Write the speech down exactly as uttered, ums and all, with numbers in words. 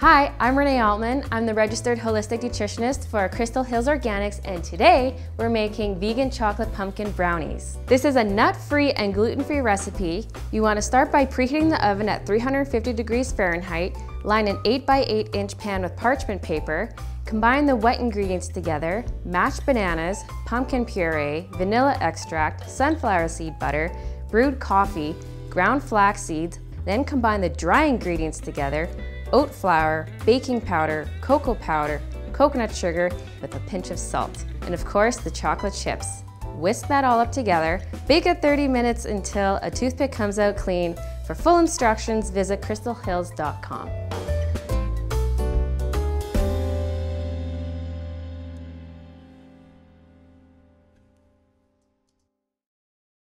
Hi, I'm Renee Altman. I'm the registered holistic nutritionist for Crystal Hills Organics, and today we're making vegan chocolate pumpkin brownies. This is a nut-free and gluten-free recipe. You want to start by preheating the oven at three hundred fifty degrees Fahrenheit, line an eight by eight inch pan with parchment paper, combine the wet ingredients together, mashed bananas, pumpkin puree, vanilla extract, sunflower seed butter, brewed coffee, ground flax seeds, then combine the dry ingredients together, oat flour, baking powder, cocoa powder, coconut sugar with a pinch of salt, and of course the chocolate chips. Whisk that all up together. Bake it thirty minutes until a toothpick comes out clean. For full instructions, visit crystal hills dot com.